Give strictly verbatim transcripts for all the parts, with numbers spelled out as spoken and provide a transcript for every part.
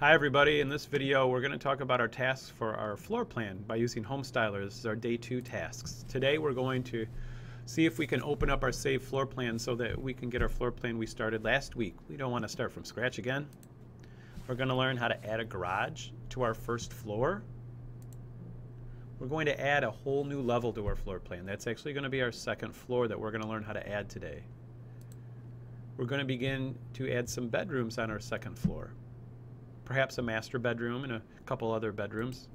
Hi everybody, in this video we're going to talk about our tasks for our floor plan by using HomeStyler. This is our day two tasks. Today we're going to see if we can open up our saved floor plan so that we can get our floor plan we started last week. We don't want to start from scratch again. We're going to learn how to add a garage to our first floor. We're going to add a whole new level to our floor plan. That's actually going to be our second floor that we're going to learn how to add today. We're going to begin to add some bedrooms on our second floor. Perhaps a master bedroom and a couple other bedrooms.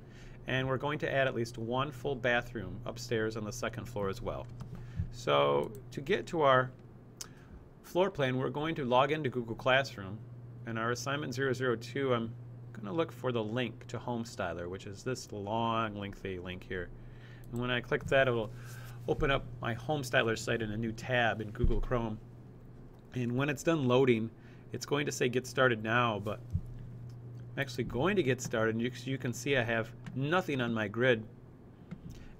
And we're going to add at least one full bathroom upstairs on the second floor as well. So to get to our floor plan, we're going to log into Google Classroom. And our assignment zero zero two, I'm going to look for the link to HomeStyler, which is this long, lengthy link here. And when I click that, it'll open up my HomeStyler site in a new tab in Google Chrome. And when it's done loading, it's going to say get started now, but I'm actually going to get started. You, you can see I have nothing on my grid.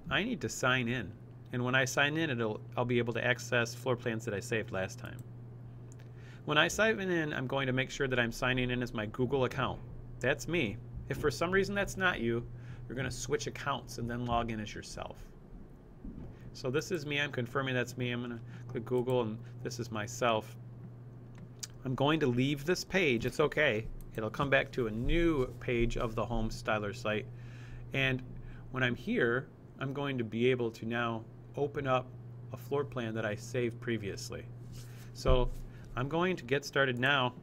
I need to sign in, and when I sign in, it'll I'll be able to access floor plans that I saved last time. When I sign in, I'm going to make sure that I'm signing in as my Google account. That's me. If for some reason that's not you, you're going to switch accounts and then log in as yourself. So this is me. I'm confirming that's me. I'm going to click Google, and this is myself. I'm going to leave this page. It's okay. It'll come back to a new page of the HomeStyler site. And when I'm here, I'm going to be able to now open up a floor plan that I saved previously. So I'm going to get started now.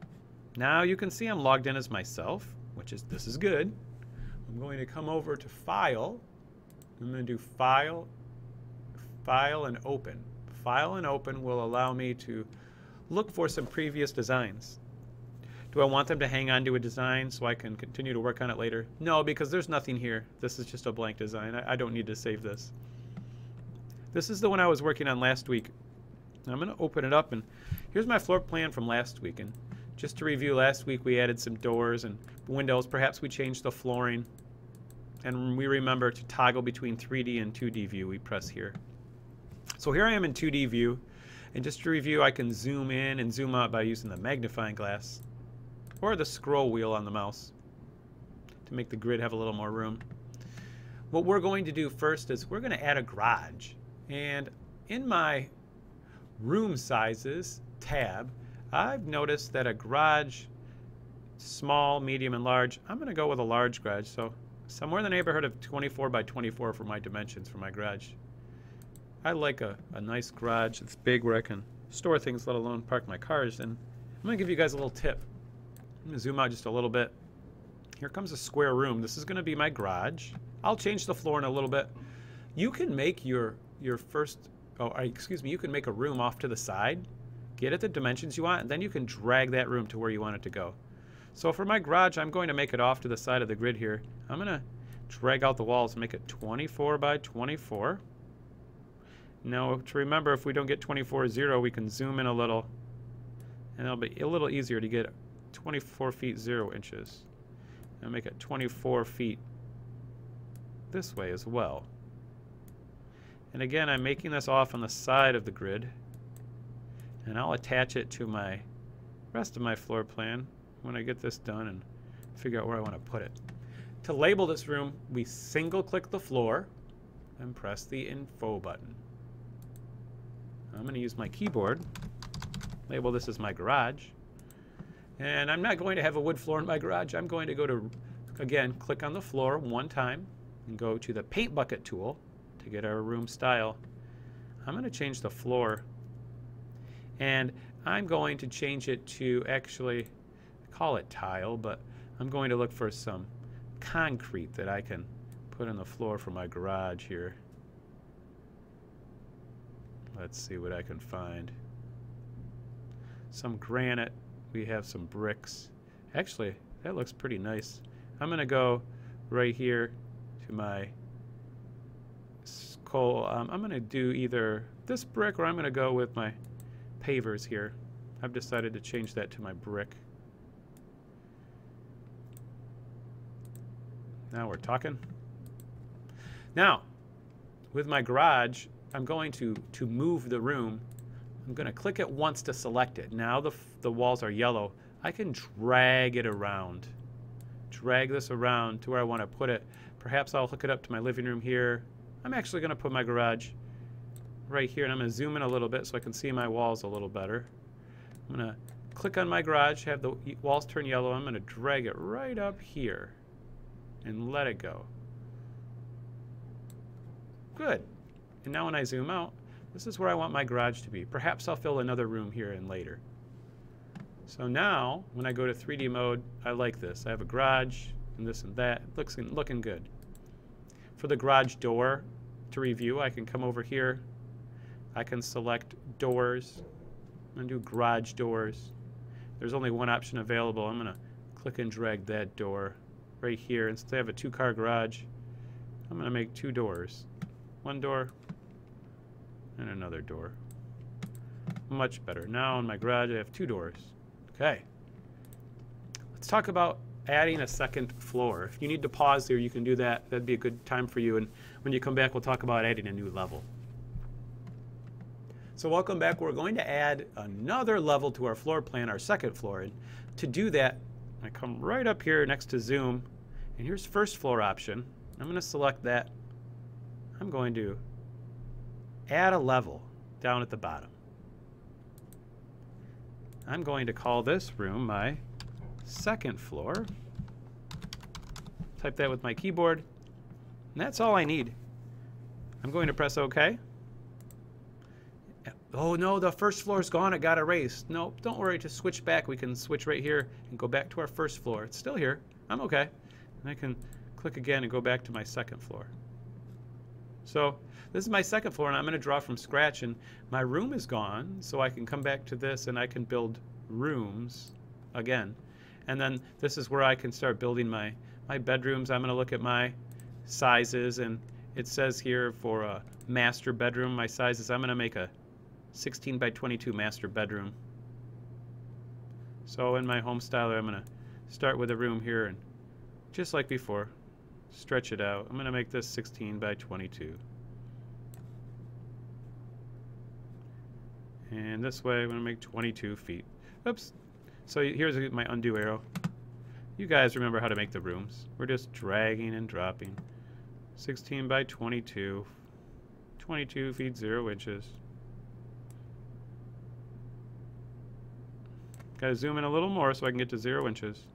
Now you can see I'm logged in as myself, which is, this is good. I'm going to come over to File. I'm going to do File, File and Open. File and Open will allow me to look for some previous designs. Do I want them to hang on to a design so I can continue to work on it later? No, because there's nothing here. This is just a blank design. I, I don't need to save this. This is the one I was working on last week. I'm going to open it up, and here's my floor plan from last week. And just to review, last week we added some doors and windows. Perhaps we changed the flooring. And we remember to toggle between three D and two D view. We press here. So here I am in two D view. And just to review, I can zoom in and zoom out by using the magnifying glass or the scroll wheel on the mouse to make the grid have a little more room. What we're going to do first is we're going to add a garage. And in my room sizes tab, I've noticed that a garage, small, medium, and large, I'm going to go with a large garage. So somewhere in the neighborhood of twenty-four by twenty-four for my dimensions for my garage. I like a, a nice garage that's big where I can store things, let alone park my cars. And I'm going to give you guys a little tip. I'm going to zoom out just a little bit. Here comes a square room. This is going to be my garage. I'll change the floor in a little bit. You can make your your first, oh, excuse me, you can make a room off to the side. Get it the dimensions you want, and then you can drag that room to where you want it to go. So for my garage, I'm going to make it off to the side of the grid here. I'm going to drag out the walls and make it twenty-four by twenty-four. Now, to remember, if we don't get twenty-four zero, we can zoom in a little, and it'll be a little easier to get twenty-four feet zero inches, and make it twenty-four feet this way as well. And again, I'm making this off on the side of the grid, and I'll attach it to my rest of my floor plan when I get this done and figure out where I want to put it. To label this room, we single click the floor and press the info button. I'm going to use my keyboard, label this as my garage. And I'm not going to have a wood floor in my garage. I'm going to go to, again, click on the floor one time and go to the paint bucket tool to get our room style. I'm going to change the floor. And I'm going to change it to, actually, call it tile, but I'm going to look for some concrete that I can put on the floor for my garage here. Let's see what I can find. Some granite. We have some bricks. Actually, that looks pretty nice. I'm going to go right here to my coal. Um, I'm going to do either this brick or I'm going to go with my pavers here. I've decided to change that to my brick. Now we're talking. Now, with my garage, I'm going to, to move the room. I'm going to click it once to select it. Now the, the walls are yellow. I can drag it around drag this around to where I want to put it. Perhaps I'll hook it up to my living room here. I'm actually going to put my garage right here, and I'm going to zoom in a little bit so I can see my walls a little better. I'm going to click on my garage, have the walls turn yellow. I'm going to drag it right up here and let it go. Good. And now when I zoom out, this is where I want my garage to be. Perhaps I'll fill another room here in later. So now, when I go to three D mode, I like this. I have a garage and this and that. It looks looking good. For the garage door to review, I can come over here. I can select doors. I'm going to do garage doors. There's only one option available. I'm going to click and drag that door right here. And since I have a two-car garage, I'm going to make two doors. One door and another door. Much better. Now in my garage, I have two doors. Okay, let's talk about adding a second floor. If you need to pause here, you can do that. That'd be a good time for you. And when you come back, we'll talk about adding a new level. So welcome back. We're going to add another level to our floor plan, our second floor. And to do that, I come right up here next to Zoom. And here's first floor option. I'm going to select that. I'm going to add a level down at the bottom. I'm going to call this room my second floor. Type that with my keyboard. And that's all I need. I'm going to press OK. Oh no, the first floor's gone. It got erased. No, don't worry. Just switch back. We can switch right here and go back to our first floor. It's still here. I'm OK. And I can click again and go back to my second floor. So this is my second floor, and I'm going to draw from scratch, and my room is gone, so I can come back to this and I can build rooms again. And then this is where I can start building my, my bedrooms. I'm going to look at my sizes, and it says here for a master bedroom, my sizes, I'm going to make a sixteen by twenty-two master bedroom. So in my HomeStyler, I'm going to start with a room here, and just like before, stretch it out. I'm going to make this sixteen by twenty-two. And this way, I'm going to make twenty-two feet. Oops. So here's my undo arrow. You guys remember how to make the rooms. We're just dragging and dropping. sixteen by twenty-two. twenty-two feet, zero inches. Got to zoom in a little more so I can get to zero inches.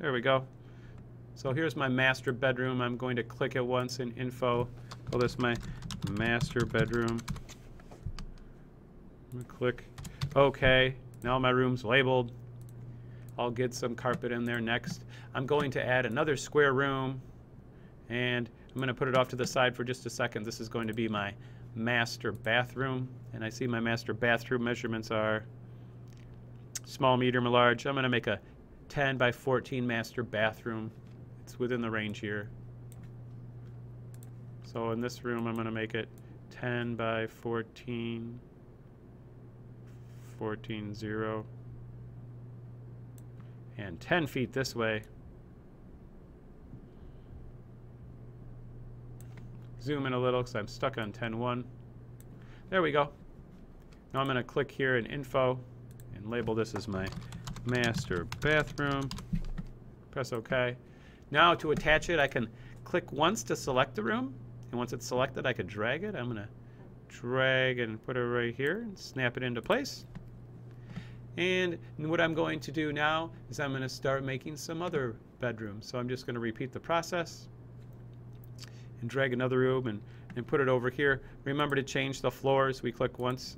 There we go. So here's my master bedroom. I'm going to click it once in info. Call this my master bedroom. I'm going to click OK. Now my room's labeled. I'll get some carpet in there next. I'm going to add another square room, and I'm going to put it off to the side for just a second. This is going to be my master bathroom, and I see my master bathroom measurements are small, medium, or large. I'm going to make a ten by fourteen master bathroom. It's within the range here. So in this room, I'm going to make it ten by fourteen. fourteen, zero, and ten feet this way. Zoom in a little because I'm stuck on ten, one. There we go. Now I'm going to click here in info and label this as my master bathroom. Press OK. Now to attach it, I can click once to select the room, and once it's selected, I can drag it. I'm going to drag and put it right here and snap it into place. And what I'm going to do now is I'm going to start making some other bedrooms. So I'm just going to repeat the process and drag another room and, and put it over here. Remember to change the floors. We click once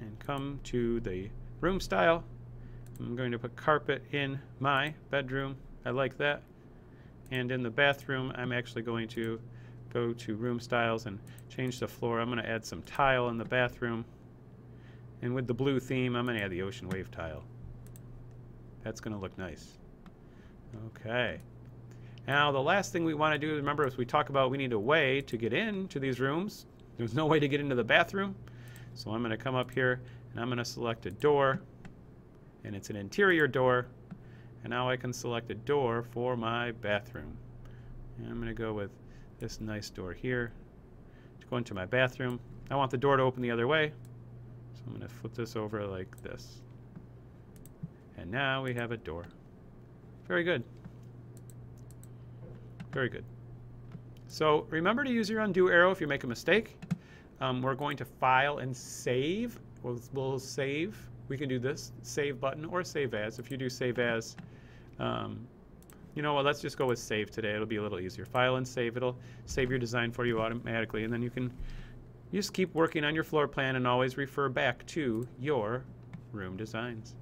and come to the room style. I'm going to put carpet in my bedroom. I like that. And in the bathroom, I'm actually going to go to room styles and change the floor. I'm going to add some tile in the bathroom. And with the blue theme, I'm going to add the ocean wave tile. That's going to look nice. Okay. Now, the last thing we want to do, remember, as we talk about, we need a way to get into these rooms. There's no way to get into the bathroom. So I'm going to come up here, and I'm going to select a door. And it's an interior door. And now I can select a door for my bathroom. And I'm going to go with this nice door here to go into my bathroom. I want the door to open the other way. So I'm going to flip this over like this. And now we have a door Very good. Very good. So remember to use your undo arrow if you make a mistake. Um, we're going to file and save. We'll, we'll save. We can do this save button or save as. If you do save as, um, you know what, let's just go with save today. It'll be a little easier. File and save. It'll save your design for you automatically. And then you can just keep working on your floor plan and always refer back to your room designs.